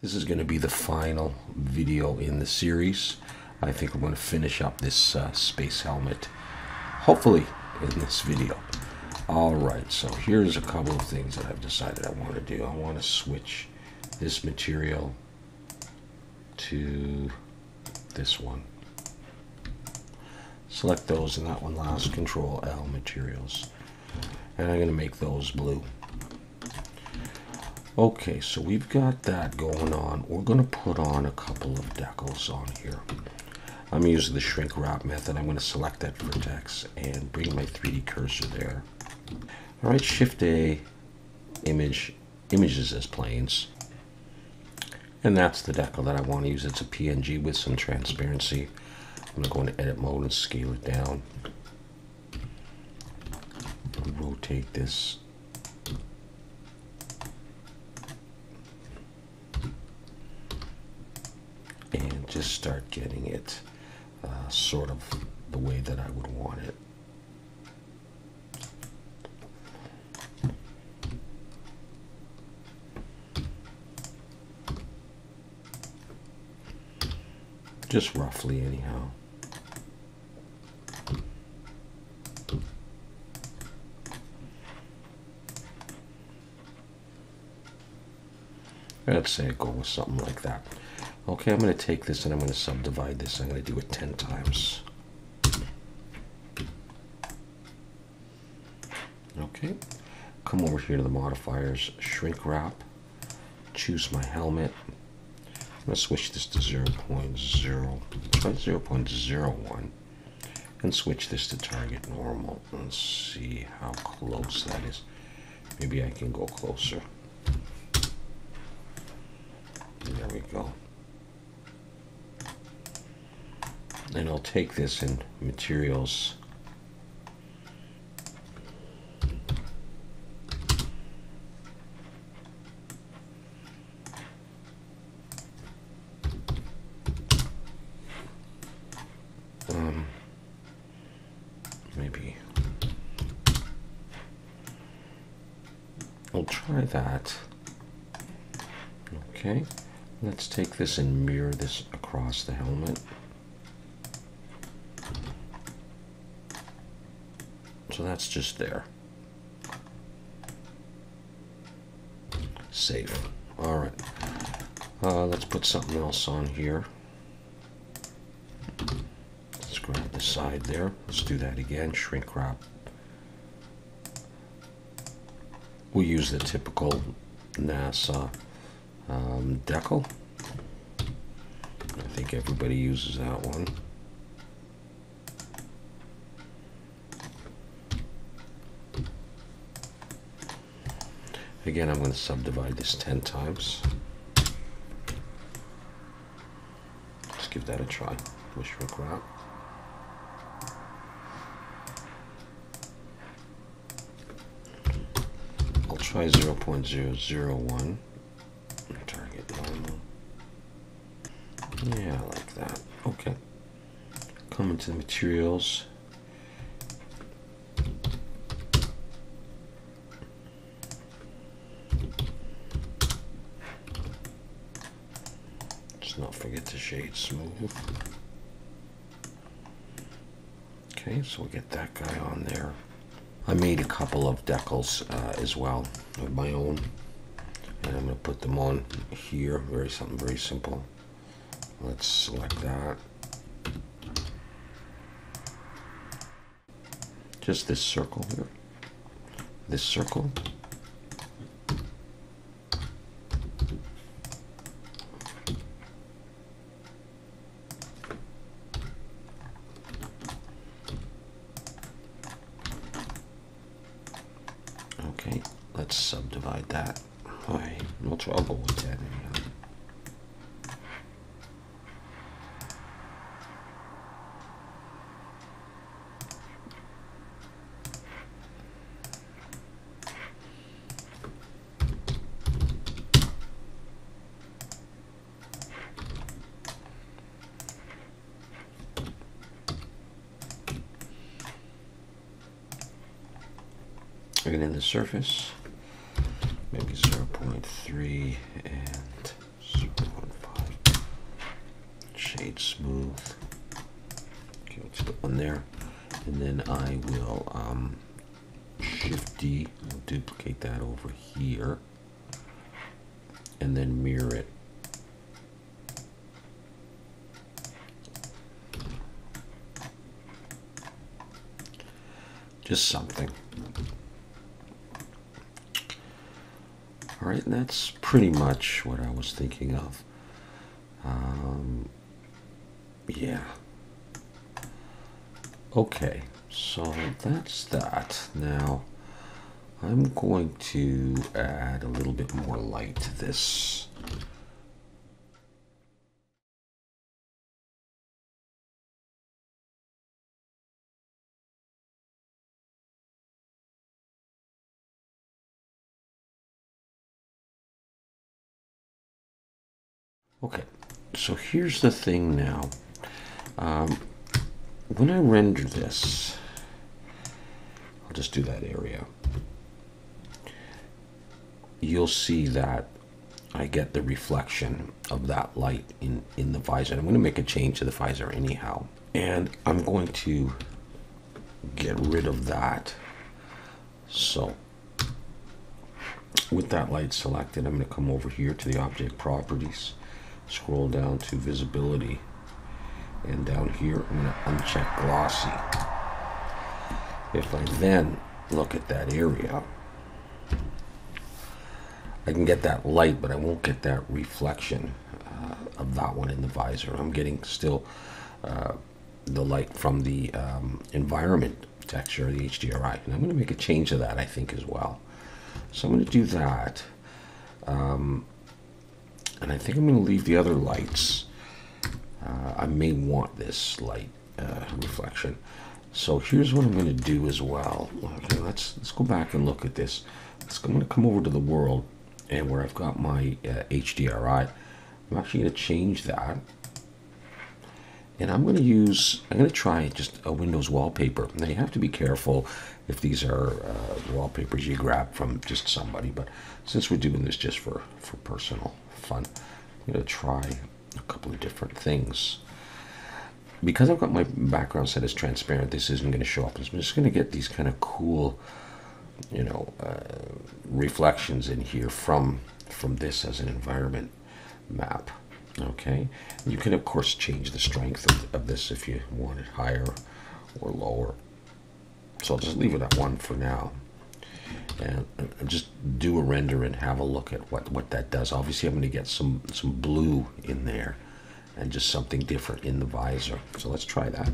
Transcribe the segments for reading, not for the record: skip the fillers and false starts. This is going to be the final video in the series. I think I'm going to finish up this space helmet, hopefully, in this video. All right, so here's a couple of things that I've decided I want to do. I want to switch this material to this one. Select those and that one last, Control L, materials. And I'm going to make those blue. Okay, so we've got that going on. We're going to put on a couple of decals on here. I'm using the shrink wrap method. I'm going to select that vertex and bring my 3D cursor there. All right, Shift A, image, images as planes. And that's the decal that I want to use. It's a PNG with some transparency. I'm going to go into edit mode and scale it down. Rotate this. And just start getting it sort of the way that I would want it. Just roughly, anyhow. I'd say go with something like that. Okay, I'm going to take this and I'm going to subdivide this. I'm going to do it 10 times. Okay, come over here to the modifiers, shrink wrap, choose my helmet. I'm going to switch this to 0.0, try 0.01, and switch this to target normal. Let's see how close that is. Maybe I can go closer. There we go. And I'll take this in materials. Maybe I'll try that. Okay, let's take this and mirror this across the helmet. So that's just there. Save. All right. Let's put something else on here. Let's grab the side there. Let's do that again. Shrink wrap. We use the typical NASA decal. I think everybody uses that one. Again, I'm going to subdivide this 10 times. Let's give that a try. Push for grab. I'll try 0.001. Target normal. Yeah, I like that. Okay. Come into the materials. Not forget to shade smooth. Okay, so we'll get that guy on there. I made a couple of decals as well of my own, and I'm going to put them on here. Something very simple. Let's select that. Just this circle here. This circle. Okay, let's subdivide that. All right, we'll trouble with that anyhow. And in the surface, maybe 0.3 and 315. Shade smooth. Okay, let's put one there. And then I will Shift D, I'll duplicate that over here. And then mirror it. Just something. All right, and that's pretty much what I was thinking of. Yeah. Okay, so that's that. Now, I'm going to add a little bit more light to this. Okay, so here's the thing now. When I render this, I'll just do that area. You'll see that I get the reflection of that light in the visor. I'm going to make a change to the visor anyhow. And I'm going to get rid of that. So with that light selected, I'm going to come over here to the object properties. Scroll down to visibility, and down here I'm going to uncheck glossy. If I then look at that area, I can get that light, but I won't get that reflection of that one in the visor. I'm getting still the light from the environment texture, the HDRI, and I'm going to make a change to that, I think, as well. So I'm going to do that. And I think I'm going to leave the other lights. I may want this light reflection. So here's what I'm going to do as well. Okay, let's go back and look at this. I'm going to come over to the world, and where I've got my HDRI, I'm actually going to change that. And I'm going to try just a Windows wallpaper. Now you have to be careful if these are wallpapers you grab from just somebody, but since we're doing this just for personal fun, I'm going to try a couple of different things. Because I've got my background set as transparent, this isn't going to show up. I'm just going to get these kind of cool, you know, reflections in here from this as an environment map. Okay, you can of course change the strength of this if you want it higher or lower. So I'll just leave it at 1 for now, and just do a render and have a look at what that does. Obviously, I'm going to get some blue in there, and just something different in the visor. So let's try that.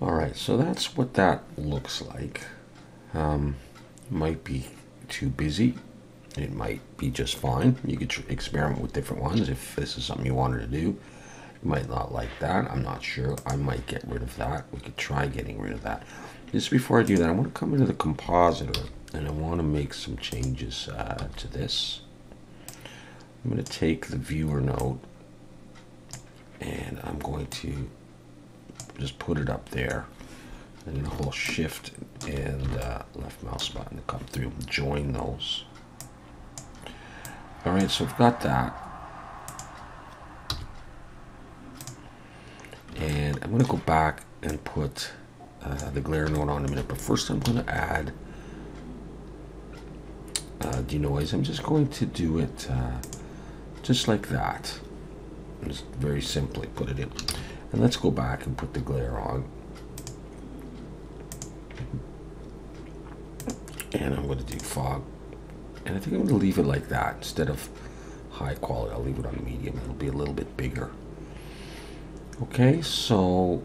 All right, so that's what that looks like. Might be too busy. It might be just fine. You could experiment with different ones if this is something you wanted to do. You might not like that. I'm not sure. I might get rid of that. We could try getting rid of that. Just before I do that, I want to come into the compositor, and I want to make some changes to this. I'm going to take the viewer node, and I'm going to just put it up there. I'm going to hold shift and left mouse button to come through and join those. All right, so I've got that. And I'm going to go back and put the glare node on in a minute. But first I'm going to add denoise. I'm just going to do it just like that. Just very simply put it in. And let's go back and put the glare on. And I'm going to do fog. And I think I'm going to leave it like that. Instead of high quality, I'll leave it on medium. It'll be a little bit bigger. Okay, so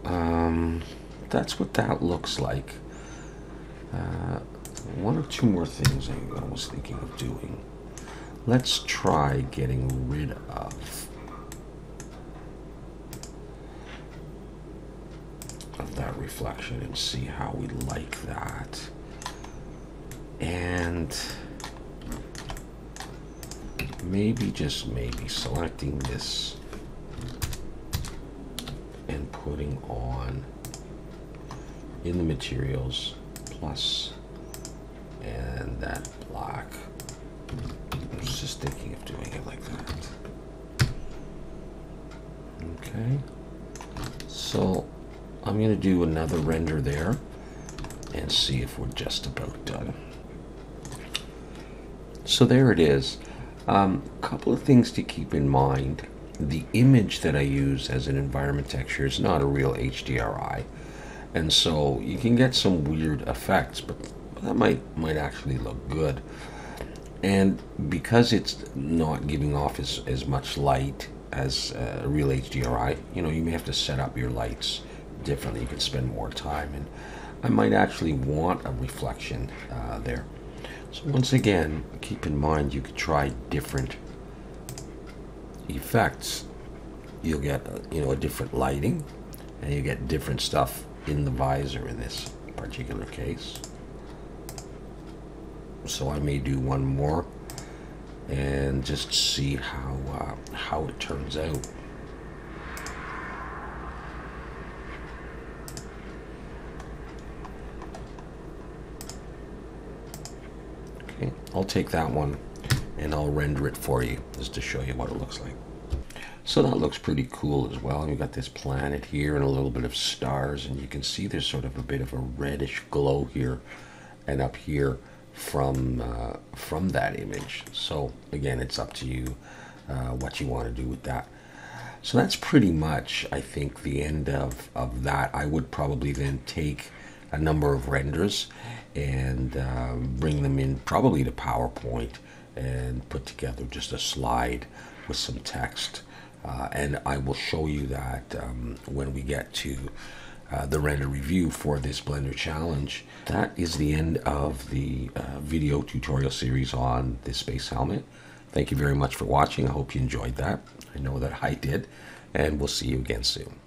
that's what that looks like. One or two more things I was thinking of doing. Let's try getting rid of that reflection and see how we like that. And maybe, just maybe, selecting this and putting on in the materials plus and that black. I was just thinking of doing it like that. I'm going to do another render there and see if we're just about done. So there it is. Couple of things to keep in mind. The image that I use as an environment texture is not a real HDRI, and so you can get some weird effects, but that might actually look good. And because it's not giving off as much light as a real HDRI, you know, you may have to set up your lights differently. You can spend more time, and I might actually want a reflection there. So once again, keep in mind you could try different effects. You'll get a different lighting, and you get different stuff in the visor in this particular case. So I may do one more and just see how it turns out. Okay, I'll take that one and I'll render it for you just to show you what it looks like. So that looks pretty cool as well. You've got this planet here and a little bit of stars, and you can see there's sort of a bit of a reddish glow here and up here from that image. So again, it's up to you what you want to do with that. So that's pretty much, I think, the end of that. I would probably then take a number of renders and bring them in probably to PowerPoint and put together just a slide with some text, and I will show you that when we get to the render review for this Blender challenge. That is the end of the video tutorial series on this space helmet. Thank you very much for watching. I hope you enjoyed that. I know that I did, and we'll see you again soon.